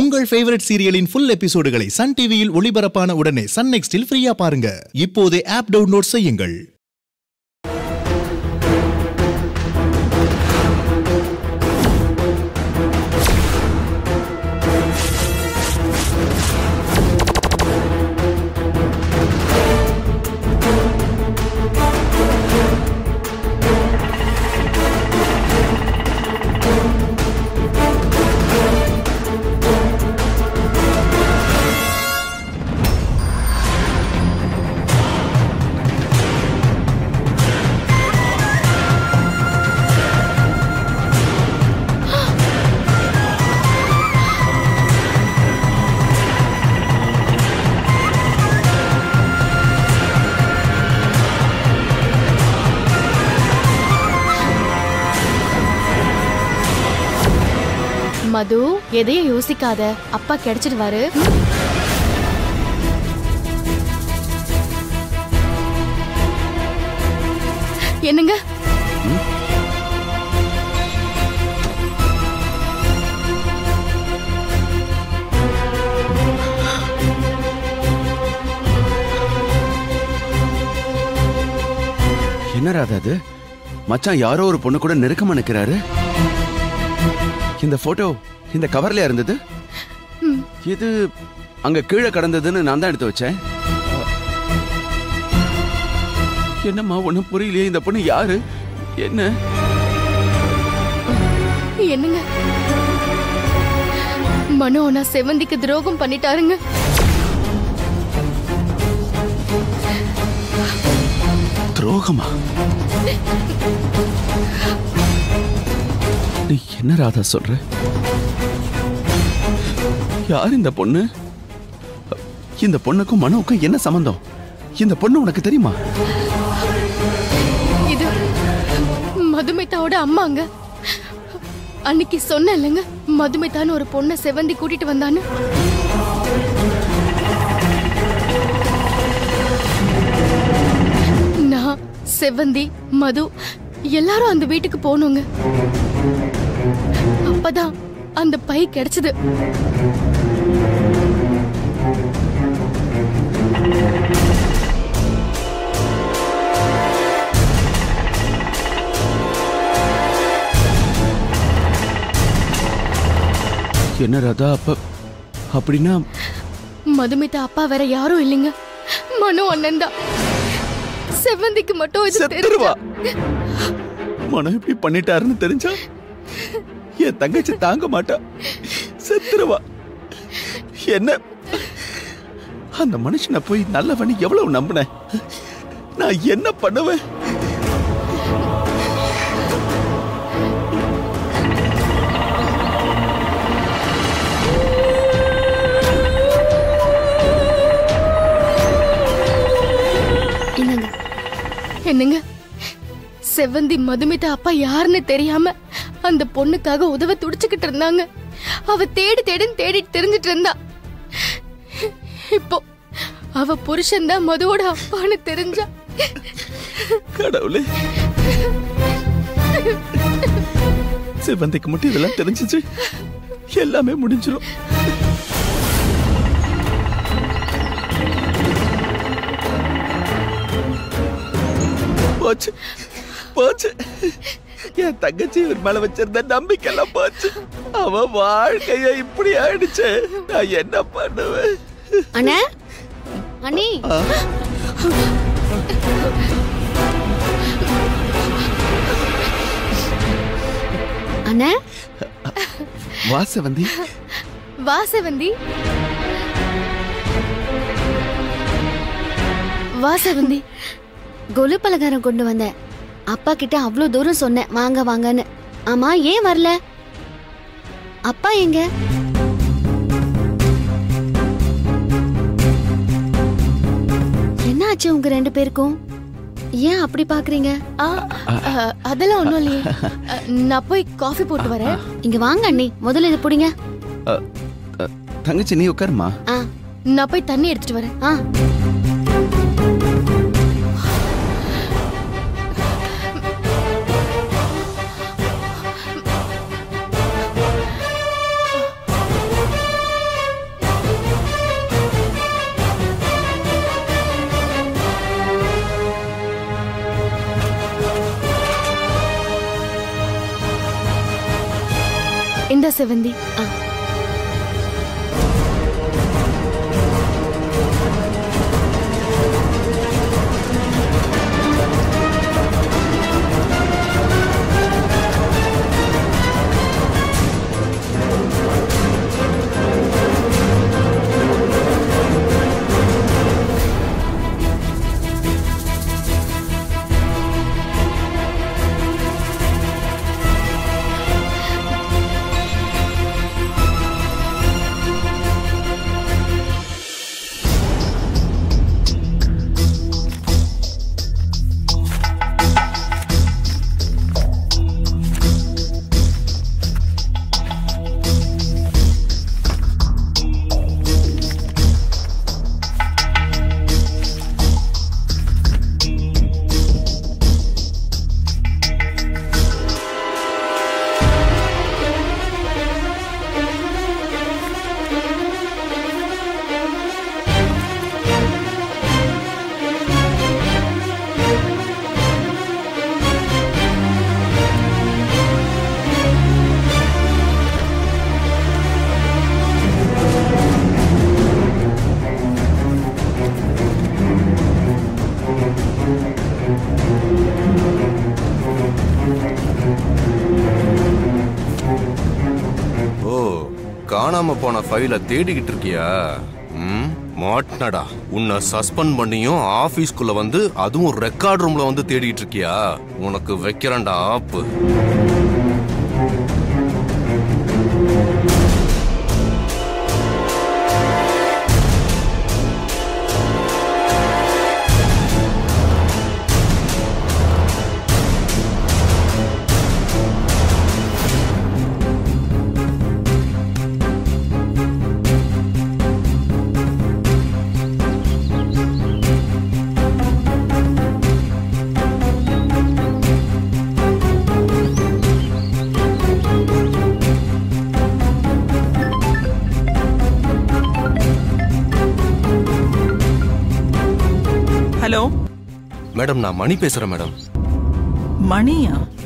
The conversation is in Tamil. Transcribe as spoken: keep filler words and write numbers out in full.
உங்கள் ஃபேவரட் சீரியலின் full எபிசோடுகளை சன் டிவியில் ஒளிபரப்பான உடனே சன் நெக்ஸ்டில் ஃப்ரீயா பாருங்க. இப்போதே ஆப் டவுன்லோட் செய்யுங்கள். மது, எதையும் யோசிக்காத. அப்பா கிடைச்சிடுவாரு. என்னங்க? என்ன ராதா அது? மச்சான் யாரோ ஒரு பொண்ணு கூட நெருக்கமா நிக்கிறாரு. இந்த போட்டோ இந்த கவர்லயா இருந்தது? இது அங்க கீழே கடந்ததுன்னு நான் தான் எடுத்து வச்சேன். என்னம்மா ஒண்ணும் புரியலையே, இந்த பொண்ணு யாரு? என்ன என்னங்க மனோ நான் செவந்திக்கு துரோகம் பண்ணிட்டாருங்க. துரோகமா? நீ என்ன ராதா சொல்ற? யார் இந்த பொண்ணு? இந்த பொண்ணுக்கும் மனோவுக்கும் என்ன சம்பந்தம்? இந்த பொண்ணு உனக்கு தெரியுமா? இது மதுமிதாவோட அம்மாங்க. அன்னைக்கு சொன்னேன்லங்க மதுமிதான்னு ஒரு பொண்ணை செவந்தி கூட்டிட்டு வந்தான்னு. நான் செவந்தி மது எல்லாரும் அந்த வீட்டுக்கு போனோங்க. அப்பதான் அந்த பை கிடைச்சது. என்ன ராதா அப்பா அப்படின்னா மதுமிதா அப்பா வேற யாரும் இல்லைங்க, மனோ அண்ணன் தான். செவந்திக்கு மட்டும் இது தெரிஞ்சா, மனோ இப்படி பண்ணிட்டாருன்னு தெரிஞ்சா என் தங்கச்சி தாங்க மாட்டா, செத்துருவா. என்ன அந்த மனுஷனை போய் நல்லவனி எவ்வளவு நம்பினேன். நான் என்ன பண்ணுவேன்? என்னங்க என்னங்க செவந்தி மதுமிதா அப்பா யாருன்னு தெரியாம அந்த பொண்ணுக்காக உதவ துடிச்சுக்கிட்டு இருந்தாங்க. அவ தேடி தேடி தேடி தெரிஞ்சிட்டு இருந்தா. இப்போ அவ புருஷன் தான் மதுவோட அப்பான்னு தெரிஞ்சா, கடவுளே. செவந்திக்கு மட்டும் இதெல்லாம் தெரிஞ்சிச்சு எல்லாமே முடிஞ்சிடும். போச்சு போச்சு, என் தங்கச்சி ஒரு மேல வச்சிருந்த நம்பிக்கை எல்லாம் போச்சு. அவ வாழ்க்கைய இப்படி ஆயிடுச்சு. நான் என்ன பண்ணுவேன்? அண்ணே அண்ணி அண்ணே வாசவந்தி வாசவந்தி வாசவந்தி கொலு பலகாரம் கொண்டு வந்தேன். அப்பா கிட்ட அவ்வளவு தூரம் சொன்னேன் வாங்க வாங்கன்னு. ஆமா ஏன் வரல? அப்பா எங்க? என்ன ஆச்சு உங்க ரெண்டு பேருக்கும்? ஏன் அப்படி பாக்குறீங்க? அதெல்லாம் ஒண்ணும் இல்லையே. நான் போய் காஃபி போட்டு வரேன். இங்க வாங்க அண்ணி, முதல்ல இது போடுங்க. தங்கச்சி நீ உட்காருமா, நான் போய் தண்ணி எடுத்துட்டு வரேன். ஆ இந்த செவந்தி போன ஃபைல தேடிக்கிட்டு இருக்கியா? ம் மாட்னடா, உன்னை சஸ்பெண்ட் பண்ணியும் ஆபீஸ்க்குள்ள வந்து அதுவும் ரெக்கார்ட் ரூம்ல வந்து தேடிக்கிட்டு இருக்கியா? உனக்கு வைக்கிறேன்டா ஆப்பு. மேடம், நான் மணி பேசுறேன் மேடம். மணியா?